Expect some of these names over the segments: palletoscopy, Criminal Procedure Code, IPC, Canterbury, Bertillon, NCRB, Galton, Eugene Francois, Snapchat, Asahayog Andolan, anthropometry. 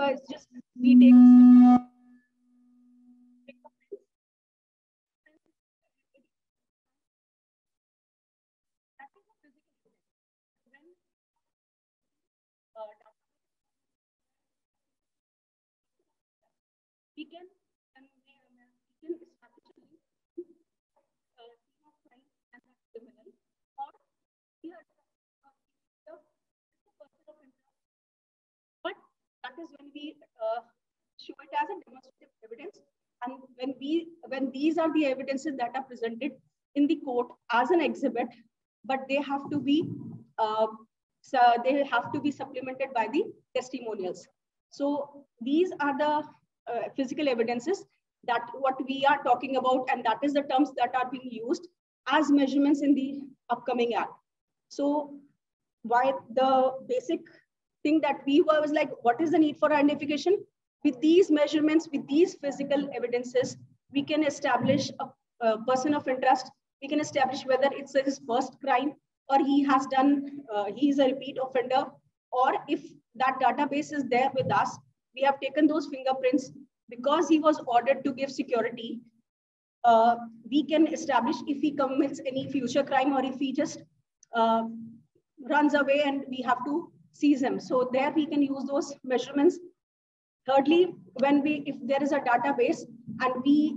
was just details. We can that is when we show it as a demonstrative evidence, and when these are the evidences that are presented in the court as an exhibit, but they have to be supplemented by the testimonials. So these are the physical evidences that what we are talking about, and that is the terms that are being used as measurements in the upcoming act. So why the basic thing that we were was like, what is the need for identification? With these measurements, with these physical evidences, we can establish a person of interest. We can establish whether it's his first crime, or he has done, he is a repeat offender, or if that database is there with us, we have taken those fingerprints because he was ordered to give security. We can establish if he commits any future crime, or if he just runs away and we have to seize him. So there we can use those measurements. Thirdly, when if there is a database and we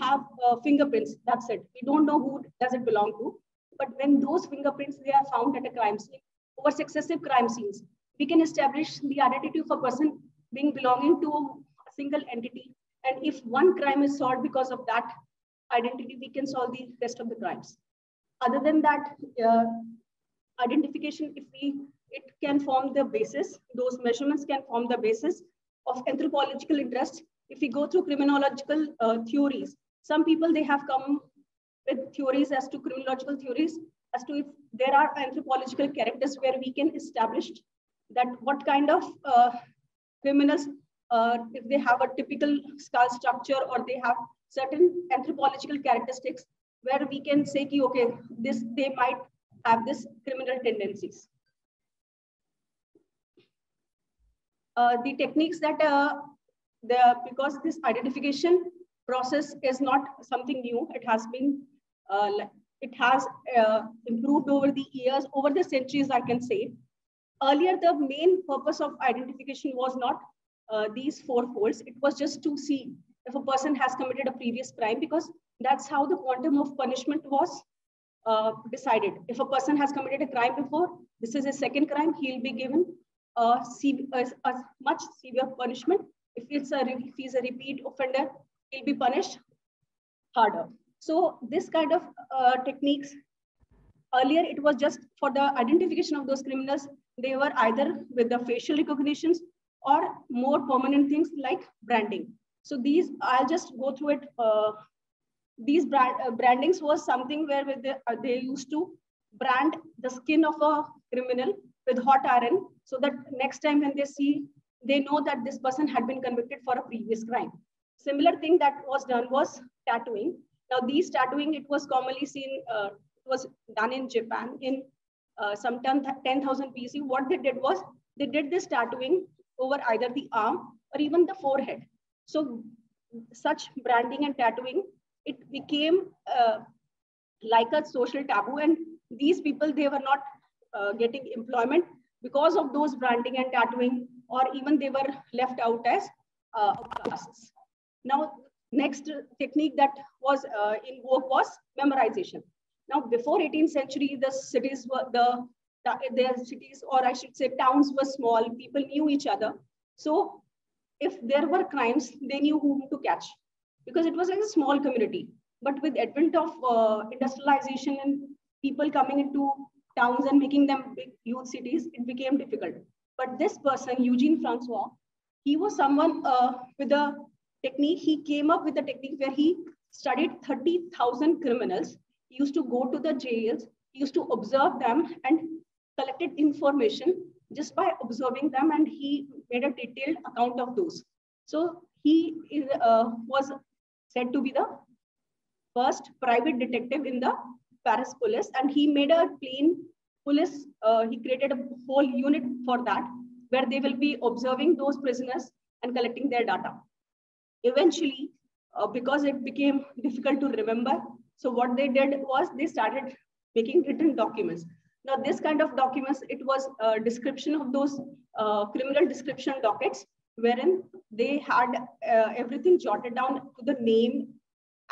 have fingerprints, that's it. We don't know who does it belong to, but when those fingerprints, they are found at a crime scene over successive crime scenes, we can establish the identity of a person being belonging to a single entity. And if one crime is solved because of that identity, we can solve the rest of the crimes. Other than that, identification, it can form the basis, those measurements can form the basis of anthropological interest. If we go through criminological theories, some people, they have come with theories as to criminological theories, as to if there are anthropological characters where we can establish that what kind of criminals, if they have a typical skull structure or they have certain anthropological characteristics where we can say, okay, they might have this criminal tendencies. The techniques that because this identification process is not something new, it has been improved over the years, over the centuries, I can say. Earlier, the main purpose of identification was not these four folds. It was just to see if a person has committed a previous crime, because that's how the quantum of punishment was decided. If a person has committed a crime before, this is his second crime, he'll be given a much severe punishment. If he's a repeat offender, he'll be punished harder. So this kind of techniques, earlier it was just for the identification of those criminals. They were either with the facial recognitions or more permanent things like branding. So these, I'll just go through it. These brandings was something where they used to brand the skin of a criminal with hot iron, so that next time when they see, they know that this person had been convicted for a previous crime. Similar thing that was done was tattooing. Now these tattooing, it was commonly seen, was done in Japan in some 10,000 BC. What they did was, they did this tattooing over either the arm or even the forehead. So such branding and tattooing, it became like a social taboo, and these people, they were not getting employment because of those branding and tattooing, or even they were left out as outcasts. Now, next technique that was in vogue was memorization. Now, before 18th century, the cities, or I should say towns, were small. People knew each other. So if there were crimes, they knew whom to catch, because it was like a small community. But with advent of industrialization and people coming into towns and making them big, huge cities, it became difficult. But this person, Eugene Francois, he was someone with a technique. He came up with a technique where he studied 30,000 criminals. He used to go to the jails, he used to observe them, and collected information just by observing them, and he made a detailed account of those. So he was said to be the first private detective in the Paris police, and he made a plain police, he created a whole unit for that, where they will be observing those prisoners and collecting their data. Eventually, because it became difficult to remember, so what they did was they started making written documents. Now, this kind of documents, it was a description of those criminal description dockets, wherein they had everything jotted down to the name,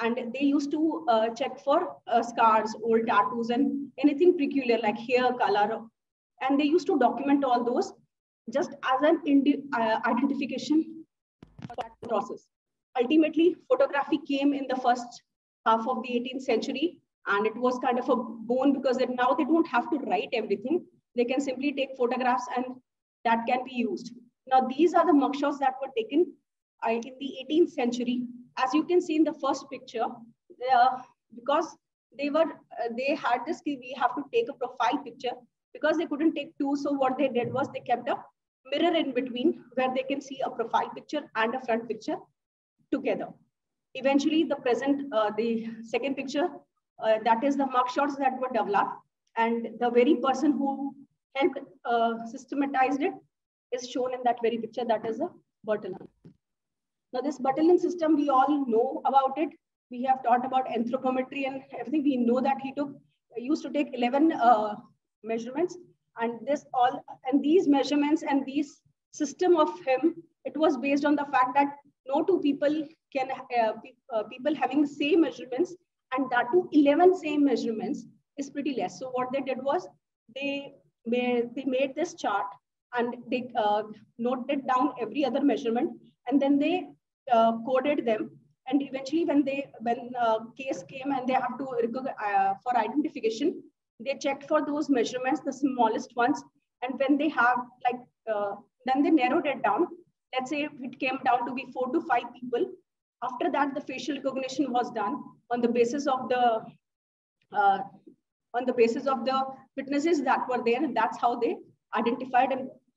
and they used to check for scars, old tattoos, and anything peculiar like hair color, and they used to document all those just as an identification for that process. Ultimately, photography came in the first half of the 18th century, and it was kind of a boon because now they don't have to write everything. They can simply take photographs and that can be used. Now, these are the mugshots that were taken in the 18th century. As you can see in the first picture, because they had this, we have to take a profile picture. Because they couldn't take two, so what they did was they kept a mirror in between where they can see a profile picture and a front picture together. Eventually, the second picture, that is the mugshots that were developed, and the very person who helped systematized it is shown in that very picture, that is a Bertillon. Now, this Bertillon system, we all know about it. We have taught about anthropometry and everything. We know that he used to take 11 measurements, and these measurements and these system of him, it was based on the fact that no two people can people having same measurements, and that too 11 same measurements is pretty less. So what they did was they made this chart, and they noted down every other measurement, and then they coded them, and eventually when case came and they have to for identification, they checked for those measurements, the smallest ones, and when they have then they narrowed it down. Let's say it came down to be 4 to 5 people. After that, the facial recognition was done on the basis of the witnesses that were there, and that's how they identified.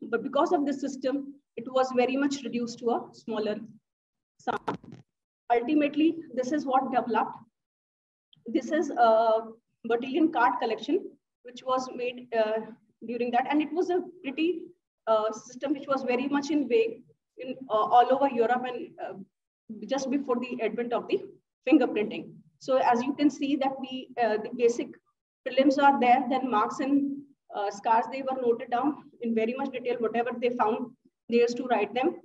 But because of this system, it was very much reduced to a smaller sample. Ultimately, this is what developed. This is Bertillon card collection, which was made during that, and it was a pretty system which was very much in vogue in all over Europe, and just before the advent of the fingerprinting. So as you can see that the basic prelims are there, then marks and scars, they were noted down in very much detail. Whatever they found, they used to write them.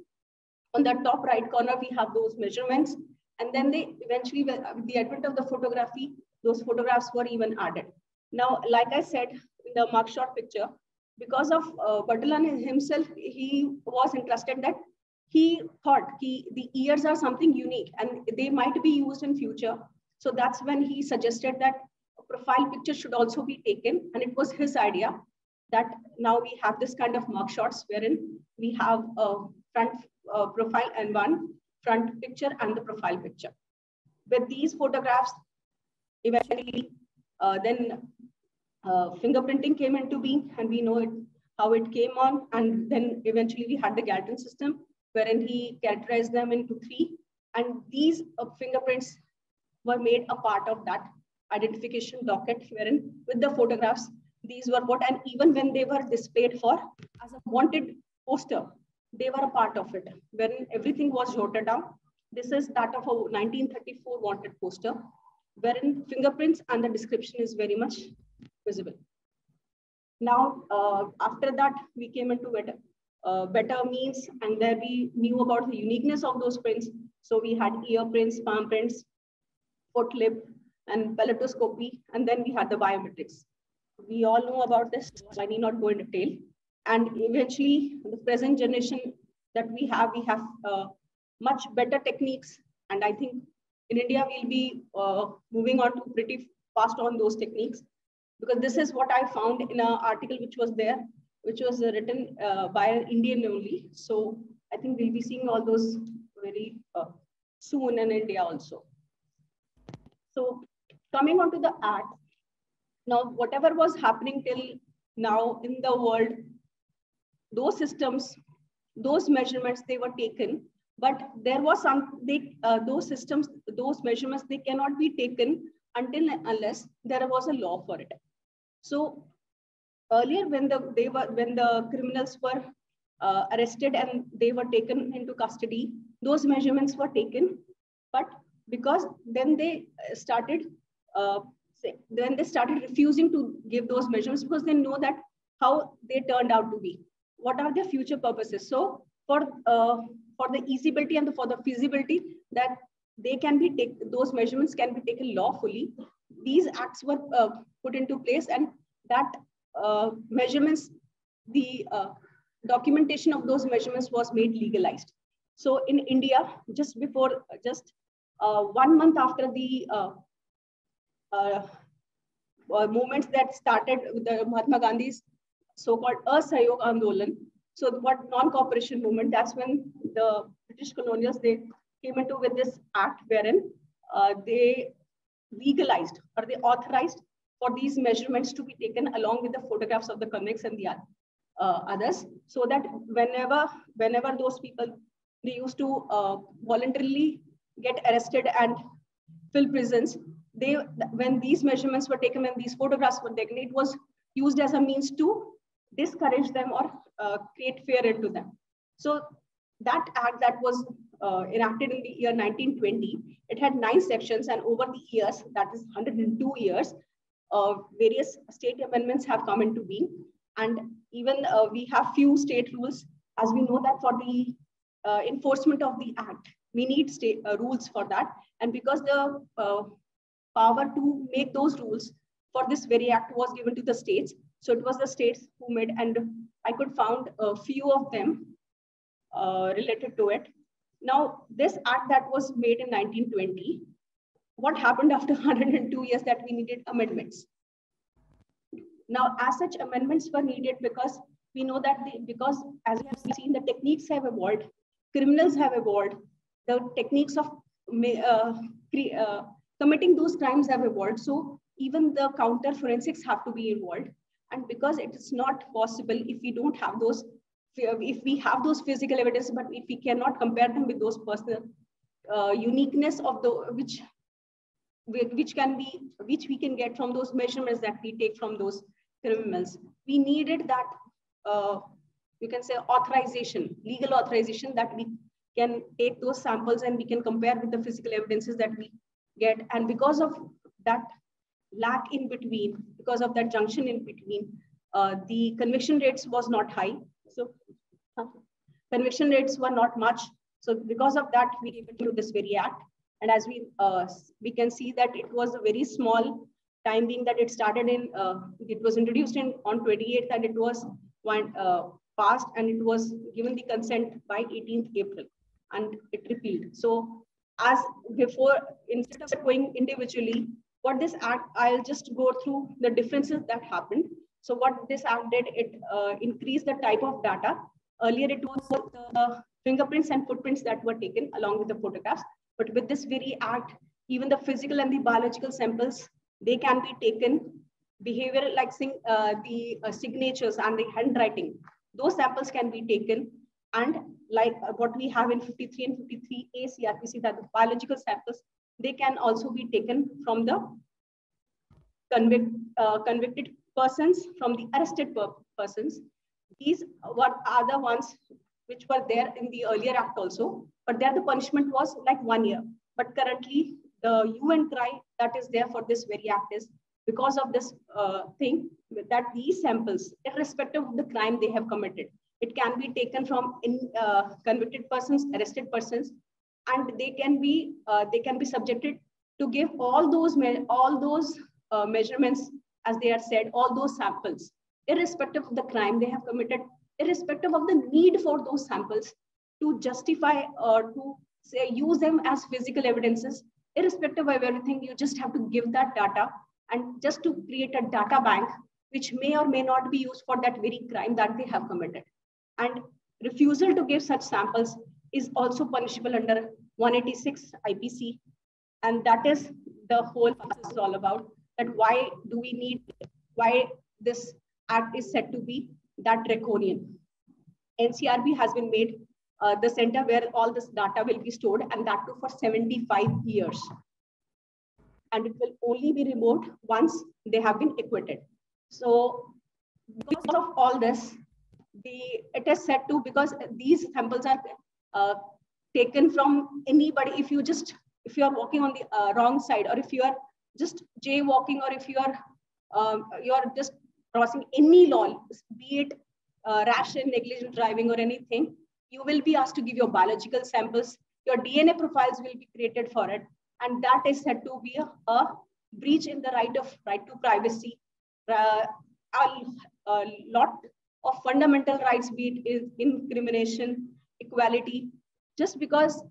On the top right corner, we have those measurements, and then they eventually, with the advent of the photography, those photographs were even added. Now, like I said, in the mugshot picture, because of Bertillon himself, he was interested that he thought the ears are something unique and they might be used in future. So that's when he suggested that a profile picture should also be taken. And it was his idea that now we have this kind of mugshots wherein we have a front profile and one front picture and the profile picture. With these photographs, eventually, then fingerprinting came into being, and we know how it came on. And then eventually we had the Galton system, wherein he characterized them into 3. And these fingerprints were made a part of that identification docket, wherein with the photographs, these were what, and even when they were displayed as a wanted poster, they were a part of it, when everything was jotted down. This is that of a 1934 wanted poster, wherein fingerprints and the description is very much visible. Now, after that, we came into better means, and there we knew about the uniqueness of those prints. So we had ear prints, palm prints, foot lip, and palletoscopy, and then we had the biometrics. We all know about this, so I need not go into detail. And eventually, the present generation that we have much better techniques, and I think in India, we'll be moving on to pretty fast on those techniques, because this is what I found in an article which was written by an Indian only. So I think we'll be seeing all those very soon in India also. So coming on to the art, now whatever was happening till now in the world, those systems, those measurements, they were taken. But there was those systems, those measurements, they cannot be taken until and unless there was a law for it. So earlier, when the criminals were arrested and they were taken into custody. Those measurements were taken, but because then they started refusing to give those measurements because they know that how they turned out to be. What are their future purposes? So for the feasibility and for the feasibility that they can be those measurements can be taken lawfully, these acts were put into place, and that measurements, the documentation of those measurements was made legalized. So in India, just before, just 1 month after the movements that started with the Mahatma Gandhi's so-called Asahayog Andolan, so what non-cooperation movement, that's when the British colonials, they came into with this act wherein they legalized or they authorized for these measurements to be taken along with the photographs of the convicts and the others, so that whenever those people, they used to voluntarily get arrested and fill prisons, when these measurements were taken, when these photographs were taken, it was used as a means to discourage them or create fear into them. So that act that was enacted in the year 1920, it had 9 sections, and over the years, that is 102 years, various state amendments have come into being. And even we have few state rules, as we know that for the enforcement of the act, we need state rules for that. And because the power to make those rules for this very act was given to the states, so it was the states who made, and I could found a few of them related to it. Now, this act that was made in 1920, what happened after 102 years that we needed amendments? Now, as such, amendments were needed because we know that because as we have seen, the techniques have evolved, criminals have evolved, the techniques of committing those crimes have evolved. So even the counter forensics have to be involved. And because it is not possible if we have those physical evidence, but if we cannot compare them with those personal uniqueness of the which we can get from those measurements that we take from those criminals, we needed that you can say authorization, legal authorization, that we can take those samples and we can compare with the physical evidences that we get. And because of that lack in between, because of that junction in between, the conviction rates was not high. So conviction rates were not much. So because of that, we came to this very act. And as we can see that it was a very small time being that it started in, it was introduced in on 28th, and it was passed, and it was given the consent by 18th April, and it repealed. So as before, instead of going individually, what this act, I'll just go through the differences that happened. So what this act did, it increased the type of data. Earlier, it was the fingerprints and footprints that were taken along with the photographs. But with this very act, even the physical and the biological samples, they can be taken. Behavioral, like the signatures and the handwriting, those samples can be taken. And like what we have in 53 and 53A CRPC, that the biological samples, they can also be taken from the convicted persons, from the arrested persons. These are the ones which were there in the earlier act also, but there the punishment was like 1 year. But currently the hue and cry that is there for this very act is because of this thing that these samples, irrespective of the crime they have committed, it can be taken from convicted persons, arrested persons, and they can be subjected to give all those measurements, as they are said, all those samples, irrespective of the crime they have committed, irrespective of the need for those samples to justify or to say use them as physical evidences, irrespective of everything. You just have to give that data, and just to create a data bank which may or may not be used for that very crime that they have committed. And refusal to give such samples is also punishable under 186 IPC. And that is the whole process is all about, that why this act is said to be that draconian. NCRB has been made the center where all this data will be stored, and that too for 75 years. And it will only be removed once they have been acquitted. So because of all this, it is said to, because these samples are taken from anybody. If you just, if you are walking on the wrong side, or if you are just jaywalking, or if you are just crossing any law, be it rash and negligent driving or anything, you will be asked to give your biological samples. Your DNA profiles will be created for it, and that is said to be a breach in the right to privacy. A lot of fundamental rights, be it incrimination, equality, just because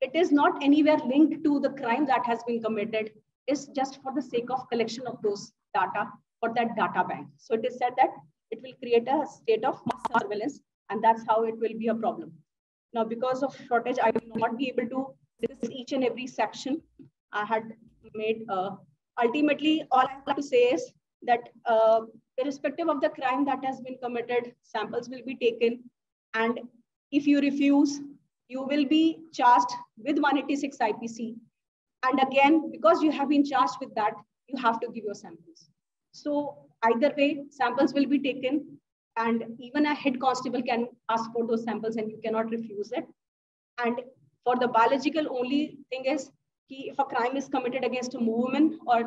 it is not anywhere linked to the crime that has been committed, is just for the sake of collection of those data for that data bank. So it is said that it will create a state of mass surveillance, and that's how it will be a problem. Now, because of shortage, I will not be able to discuss each and every section I had made. Ultimately, all I have to say is that irrespective of the crime that has been committed, samples will be taken. And if you refuse, you will be charged with 186 IPC. And again, because you have been charged with that, you have to give your samples. So either way, samples will be taken. And even a head constable can ask for those samples and you cannot refuse it. And for the biological, only thing is, if a crime is committed against a woman or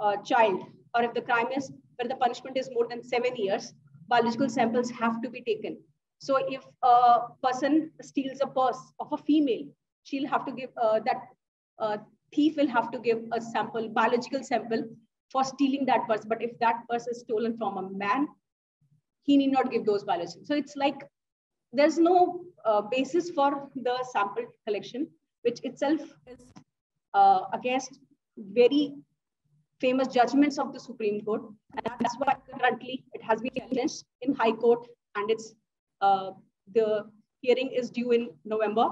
a child, or if the crime is where the punishment is more than 7 years, biological samples have to be taken. So if a person steals a purse of a female, she'll have to give thief will have to give a sample, biological sample, for stealing that purse. But if that purse is stolen from a man, he need not give those biological. So it's like there's no basis for the sample collection, which itself is against very famous judgments of the Supreme Court. And that's why currently it has been challenged in High Court, and it's the hearing is due in November.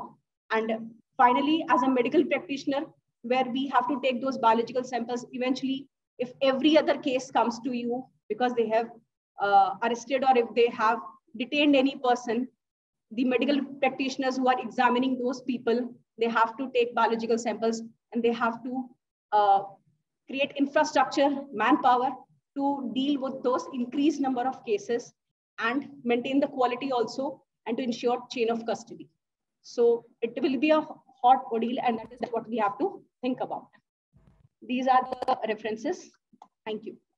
And finally, as a medical practitioner, where we have to take those biological samples, eventually, if every other case comes to you because they have arrested or if they have detained any person, the medical practitioners who are examining those people, they have to take biological samples, and they have to create infrastructure, manpower to deal with those increased number of cases and maintain the quality also, and to ensure chain of custody. So it will be a hot ordeal, and that is what we have to think about. These are the references. Thank you.